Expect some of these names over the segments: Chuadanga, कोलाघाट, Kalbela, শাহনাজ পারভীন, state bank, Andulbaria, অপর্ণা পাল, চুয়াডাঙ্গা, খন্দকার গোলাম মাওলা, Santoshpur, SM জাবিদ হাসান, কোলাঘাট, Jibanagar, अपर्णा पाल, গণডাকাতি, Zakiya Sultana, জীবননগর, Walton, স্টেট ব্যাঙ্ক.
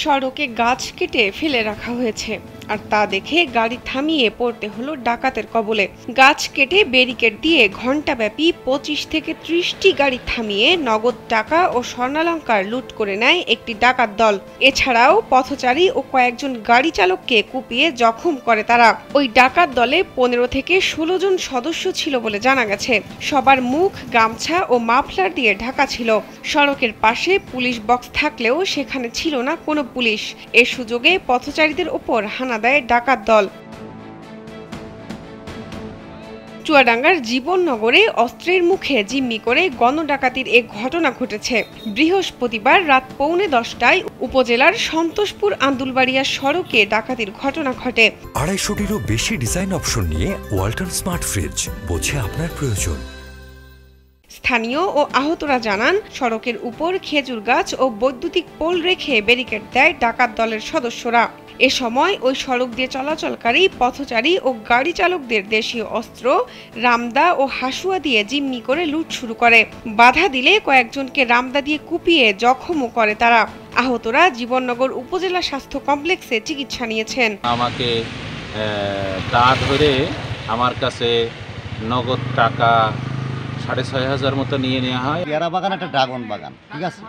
সড়কে গাছ কেটে ফেলে রাখা হয়েছে আর তা দেখে গাড়ি থামিয়ে পড়তে হলো ডাকাতের কবলে। গাছ কেটে ব্যারিকেড দিয়ে ঘণ্টাব্যাপী 25 থেকে 30টি গাড়ি থামিয়ে নগদ টাকা ও স্বর্ণালঙ্কার লুট করে নেয় একটি ডাকাত দল। এছাড়াও পথচারী ও কয়েকজন গাড়ি চালককে কুপিয়ে জখম করে তারা। ওই ডাকাত দলে 15 থেকে 16 জন সদস্য ছিল বলে জানা গেছে। সবার মুখ, গামছা ও মাফলার দিয়ে ঢাকা ছিল। সড়কের পাশে পুলিশ বক্স থাকলেও সেখানে ছিল না কোনো পুলিশ। এ সুযোগে পথচারীদের ওপর হানা দেয় ডাকাত দল। চুয়াডাঙ্গার জীবননগরে অস্ত্রের মুখে জিম্মি করে গণডাকাতির এক ঘটনা ঘটেছে। বৃহস্পতিবার রাত 9:15টায় উপজেলার সন্তোষপুর আন্দুলবাড়িয়া সড়কে ডাকাতির ঘটনা ঘটে। 250টিরও বেশি ডিজাইন অপশন নিয়ে ওয়ালটন স্মার্ট ফ্রিজ বোঝে আপনার প্রয়োজন। স্থানীয় ও আহতরা জানান, সড়কের উপর খেজুর গাছ ও বৈদ্যুতিক পোল রেখে ব্যারিকেড দেয় ডাকাত দলের সদস্যরা। এ সময় ওই সড়ক দিয়ে চলাচলকারী পথচারী ও গাড়ি চালকদের দেশীয় অস্ত্র, রামদা ও হাসুয়া দিয়ে জিম্মি করে লুট শুরু করে। বাধা দিলে কয়েকজনকে রামদা দিয়ে কুপিয়ে জখমও করে তারা। আহতরা জীবননগর উপজেলা স্বাস্থ্য কমপ্লেক্সে চিকিৎসা নিয়েছেন। আমাকে তা ধরে আমার কাছে নগদ টাকা 6,500 মতো নিয়ে নেওয়া হয়। পেয়ারা বাগান, একটা ড্রাগন বাগান, ঠিক আছে।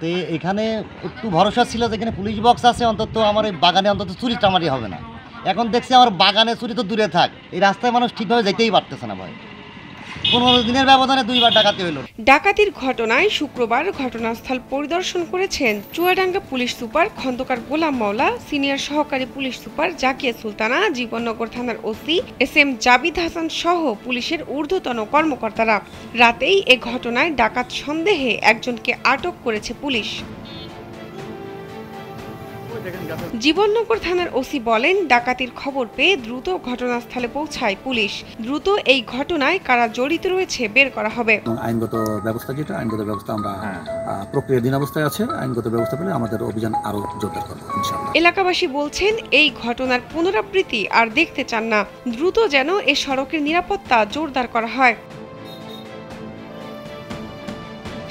তো এখানে একটু ভরসা ছিল যে এখানে পুলিশ বক্স আছে, অন্তত আমার এই বাগানে অন্তত চুরি চামারি হবে না। এখন দেখছি আমার বাগানে চুরি তো দূরে থাক, এই রাস্তায় মানুষ ঠিকভাবে যেতেই পারতেছে না ভাই। 15 দিনের ব্যবধানে 2বার ডাকাতি হলো। ডাকাতির ঘটনায় শুক্রবার ঘটনাস্থল পরিদর্শন করেছেন চুয়াডাঙ্গা police super খন্দকার গোলাম মাওলা, senior সহকারী পুলিশ সুপার জাকিয়া সুলতানা, জীবননগর থানার ওসি SM জাবিদ হাসান সহ পুলিশের ঊর্ধ্বতন কর্মকর্তারা। রাতেই এ ঘটনায় ডাকাত সন্দেহে একজনকে আটক করেছে পুলিশ। জীবননগর থানার ওসি বলেন, ডাকাতির খবর পেয়ে দ্রুত ঘটনাস্থলে পৌঁছায় পুলিশ। দ্রুত এই ঘটনায় কারা জড়িত রয়েছে বের করা হবে। আইনগত ব্যবস্থা, যেটা আইনগত ব্যবস্থা আমরা প্রক্রিয়াধীন অবস্থায় আছে, আইনগত ব্যবস্থা পেলে আমাদের অভিযান আরো জোরদার করব ইনশাআল্লাহ। এলাকাবাসী বলছেন, এই ঘটনার পুনরাবৃত্তি আর দেখতে চান না, দ্রুত যেন এই সড়কের নিরাপত্তা জোরদার করা হয়।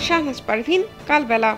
শাহনাজ পারভীন, কালবেলা।